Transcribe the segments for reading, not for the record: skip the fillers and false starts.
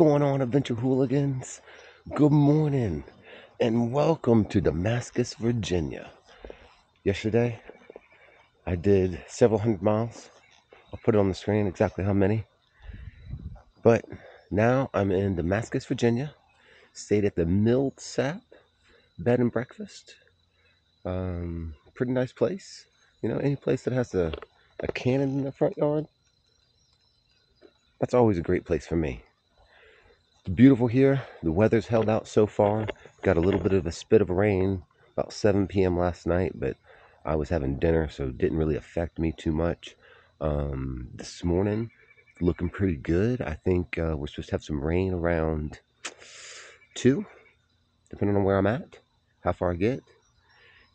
going on, adventure hooligans? Good morning and welcome to Damascus, Virginia. Yesterday I did several hundred miles. I'll put it on the screen exactly how many, but now I'm in Damascus, Virginia. Stayed at the Milsap bed and breakfast. Pretty nice place, you know, any place that has a cannon in the front yard. That's always a great place for me. It's beautiful here. The weather's held out so far. Got a little bit of a spit of rain about 7 p.m. last night, but I was having dinner, so it didn't really affect me too much. This morning, looking pretty good. I think we're supposed to have some rain around 2, depending on where I'm at, how far I get.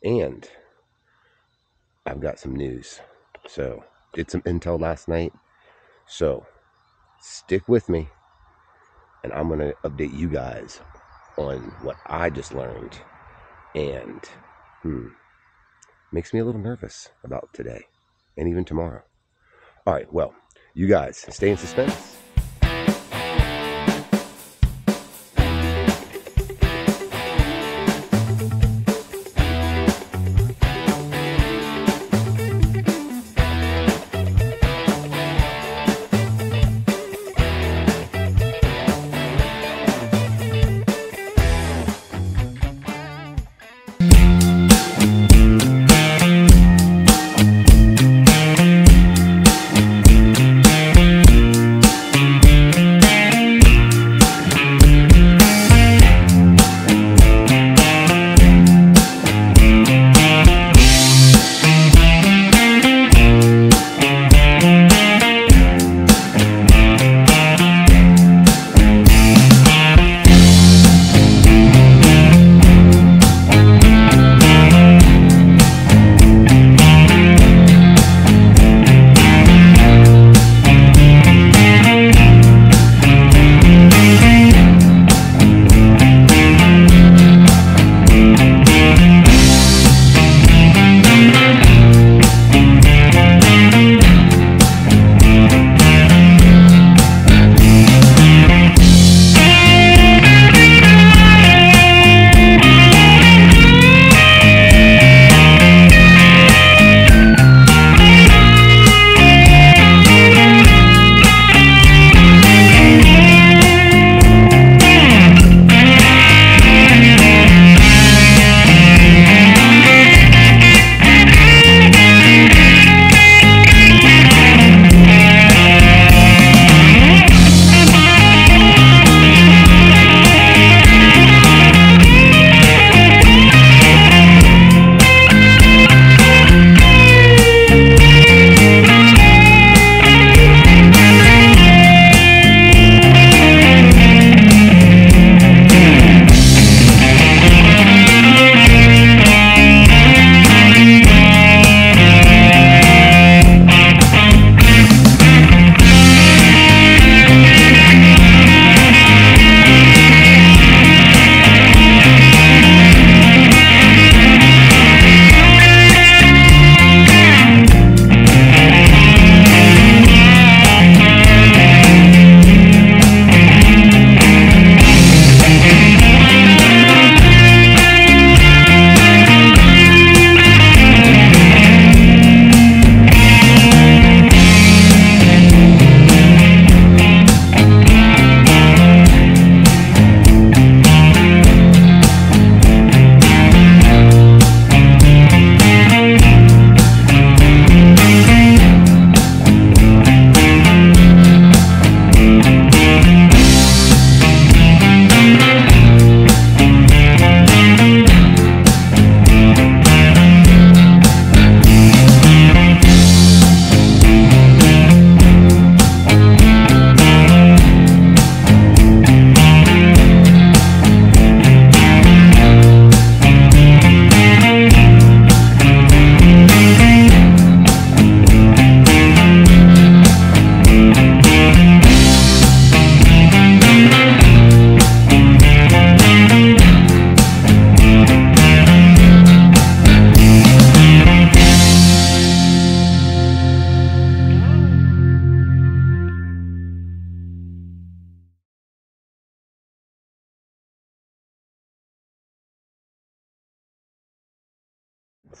And I've got some news. So, did some intel last night. So, stick with me, and I'm going to update you guys on what I just learned. And, makes me a little nervous about today, and even tomorrow. All right, well, you guys, stay in suspense.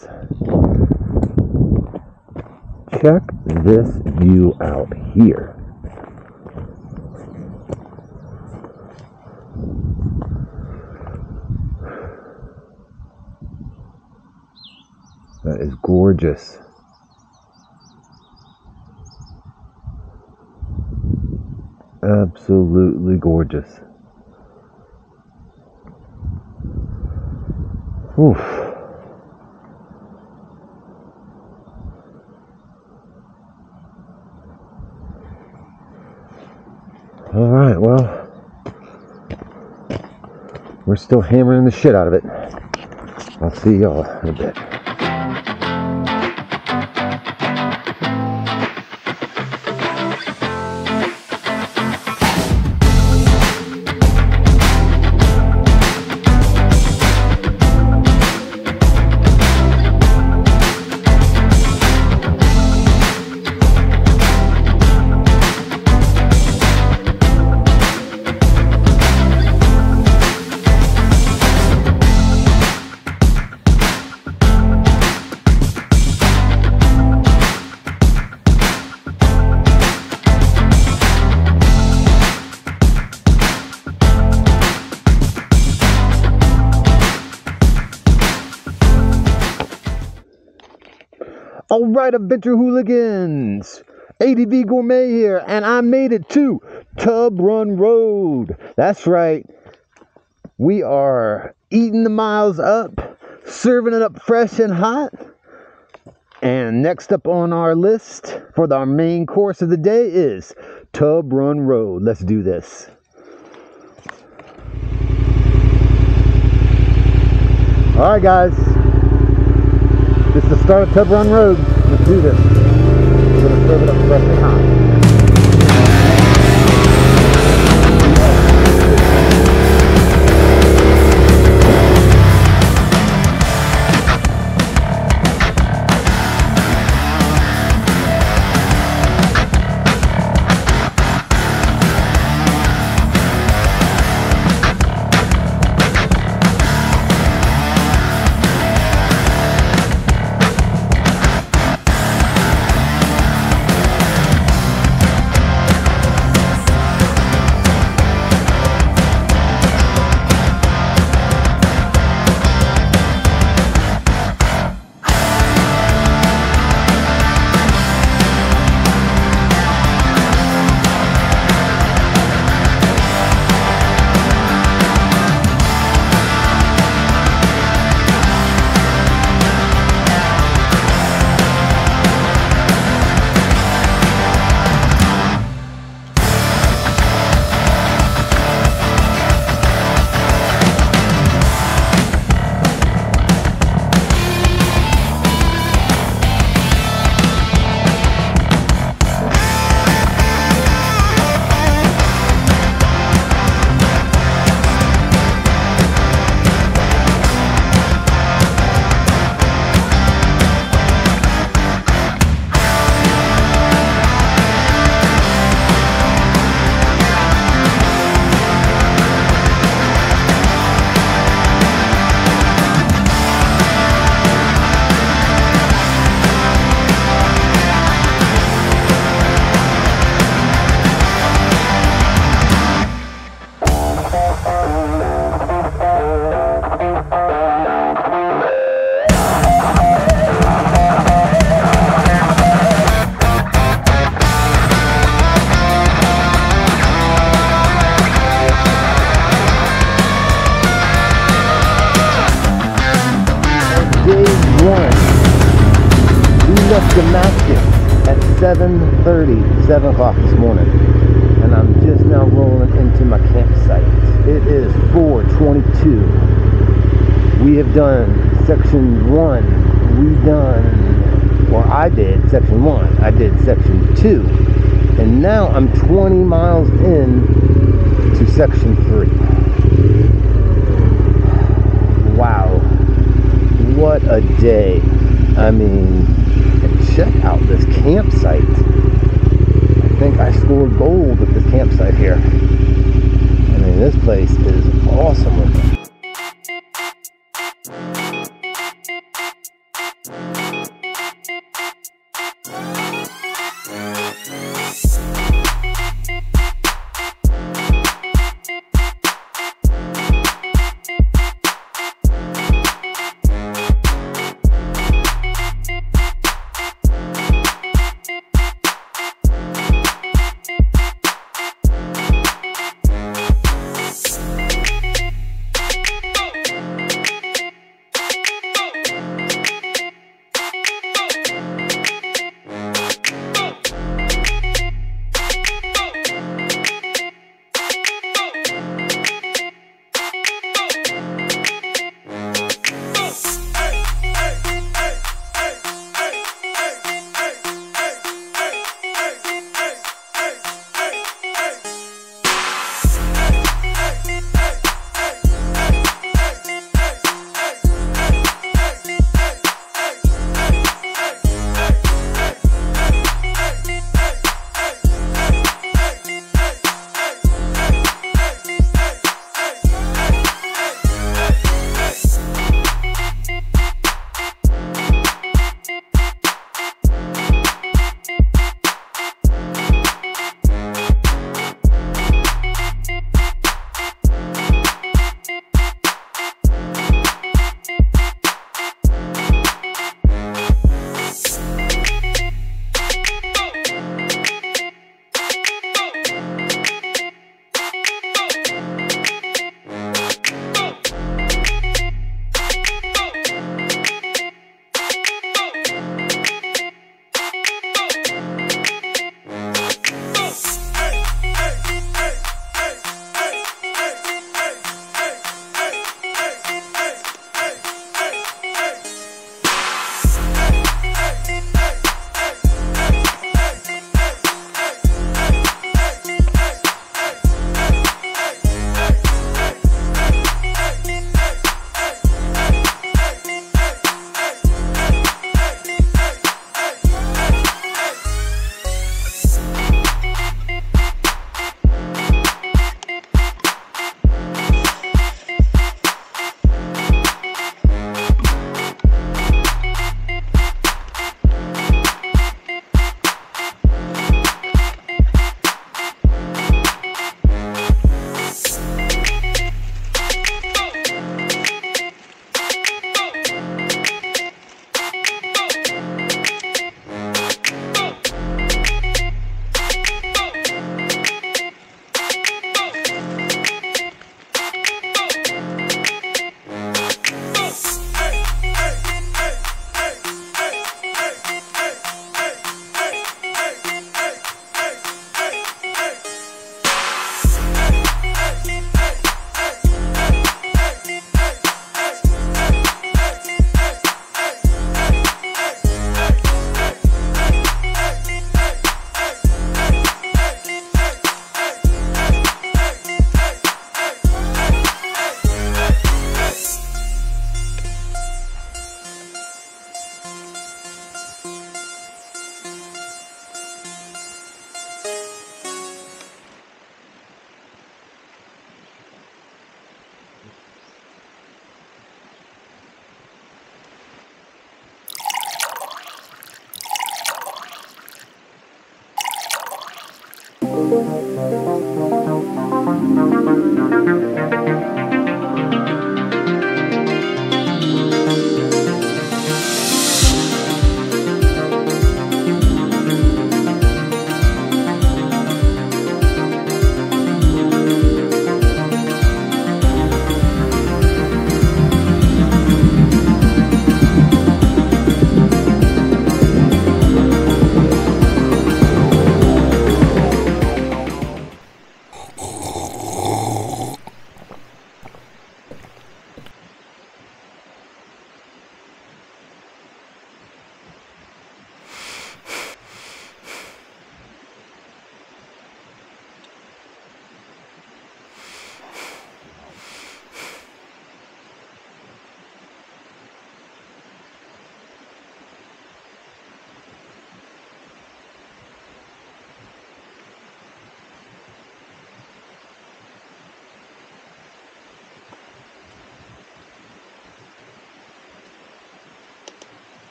Let's check this view out here. That is gorgeous. Absolutely gorgeous. Oof. All right, well, we're still hammering the shit out of it. I'll see y'all in a bit. Alright, adventure hooligans, ADV Gourmet here, and I made it to Tub Run Road. That's right, we are eating the miles up, serving it up fresh and hot. And next up on our list for our main course of the day is Tub Run Road. Let's do this. Alright guys, this is the start of Tub Run Road. Let's do this. We're going to serve it up fresh and hot. Damascus at 7:30, 7 o'clock this morning, and I'm just now rolling into my campsite. It is 4:22. We have done section 1. I did section 1. I did section 2, and now I'm 20 miles in to section 3. Wow, what a day! I mean, check out this campsite. I think I scored gold with this campsite here. I mean, this place is awesome.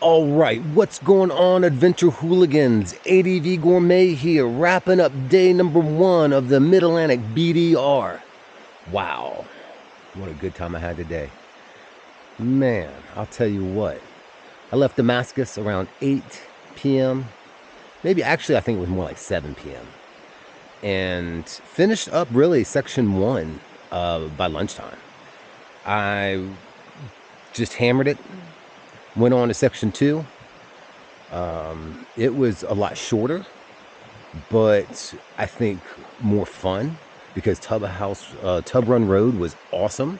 All right, what's going on, adventure hooligans? ADV Gourmet here, wrapping up day number 1 of the Mid-Atlantic BDR. Wow, what a good time I had today. Man, I'll tell you what. I left Damascus around 8 p.m. Maybe, actually, I think it was more like 7 p.m. And finished up, really, Section 1 by lunchtime. I just hammered it. Went on to Section 2. It was a lot shorter, but I think more fun because Tub Run Road was awesome.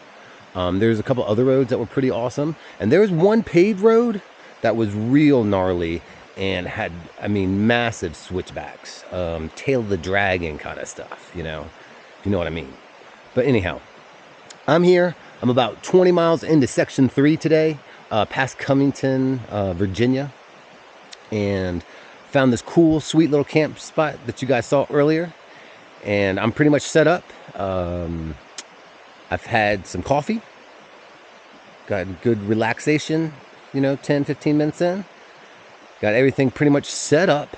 There's a couple other roads that were pretty awesome, and there was one paved road that was real gnarly and had, I mean, massive switchbacks, Tail of the Dragon kind of stuff, you know, if you know what I mean. But anyhow, I'm here. I'm about 20 miles into Section 3 today. Past Cummington, Virginia, and found this cool, sweet little camp spot that you guys saw earlier. And I'm pretty much set up. I've had some coffee, got good relaxation, you know, 10, 15 minutes in. Got everything pretty much set up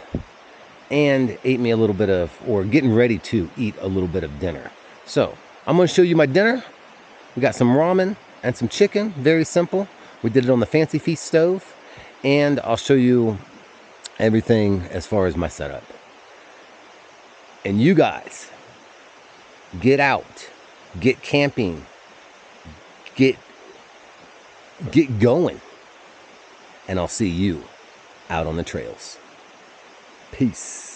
and ate me a little bit of, or getting ready to eat a little bit of dinner. So I'm gonna show you my dinner. We got some ramen and some chicken, very simple. We did it on the Fancy Feast stove, and I'll show you everything as far as my setup. And you guys, get out, get camping, get going, and I'll see you out on the trails. Peace.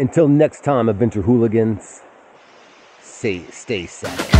Until next time, adventure hooligans, stay safe.